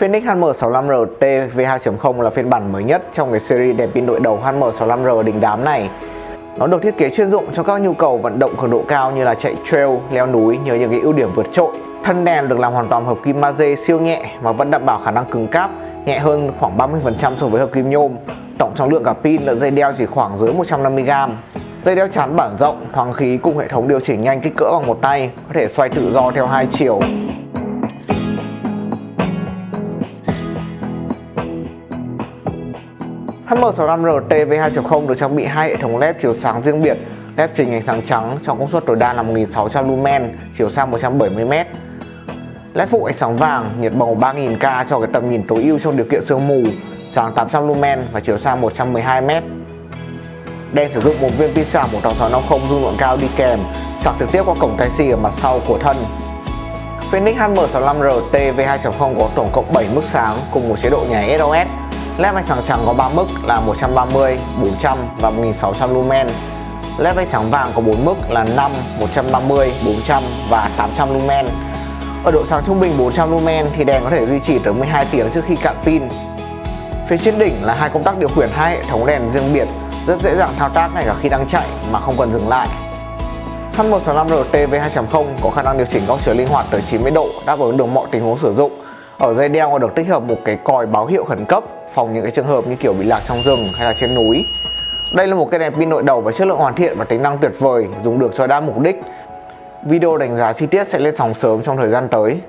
Fenix HM65R-T V2.0 là phiên bản mới nhất trong cái series đèn pin đội đầu HM65R đình đám này. Nó được thiết kế chuyên dụng cho các nhu cầu vận động cường độ cao như là chạy trail, leo núi nhờ những cái ưu điểm vượt trội. Thân đèn được làm hoàn toàn hợp kim magie siêu nhẹ mà vẫn đảm bảo khả năng cứng cáp, nhẹ hơn khoảng 30% so với hợp kim nhôm. Tổng trọng lượng cả pin lẫn dây đeo chỉ khoảng dưới 150g. Dây đeo chắn bản rộng, thoáng khí cùng hệ thống điều chỉnh nhanh kích cỡ bằng một tay, có thể xoay tự do theo hai chiều. HM65R-T V2.0 được trang bị hai hệ thống LED chiếu sáng riêng biệt, LED chỉnh ánh sáng trắng trong công suất tối đa là 1600 lumen, chiều xa 170m. LED phụ ánh sáng vàng, nhiệt bầu 3000K cho cái tầm nhìn tối ưu trong điều kiện sương mù, sáng 800 lumen và chiều xa 112m. Đèn sử dụng một viên pin sạc 18650 dung lượng cao đi kèm, sạc trực tiếp qua cổng Type C ở mặt sau của thân. Fenix HM65R-T V2.0 có tổng cộng 7 mức sáng cùng một chế độ nháy SOS. LED ánh sáng trắng có 3 mức là 130, 400 và 1600 lumen. LED ánh sáng vàng có 4 mức là 5, 130, 400 và 800 lumen. Ở độ sáng trung bình 400 lumen thì đèn có thể duy trì tới 12 tiếng trước khi cạn pin. Phía trên đỉnh là hai công tắc điều khiển hai hệ thống đèn riêng biệt, rất dễ dàng thao tác ngay cả khi đang chạy mà không cần dừng lại. HM65R-T V2.0 có khả năng điều chỉnh góc chiếu linh hoạt tới 90 độ, đáp ứng được mọi tình huống sử dụng. Ở dây đeo còn được tích hợp một cái còi báo hiệu khẩn cấp, phòng những cái trường hợp như kiểu bị lạc trong rừng hay là trên núi. Đây là một cái đèn pin nội đầu với chất lượng hoàn thiện và tính năng tuyệt vời, dùng được cho đa mục đích. Video đánh giá chi tiết sẽ lên sóng sớm trong thời gian tới.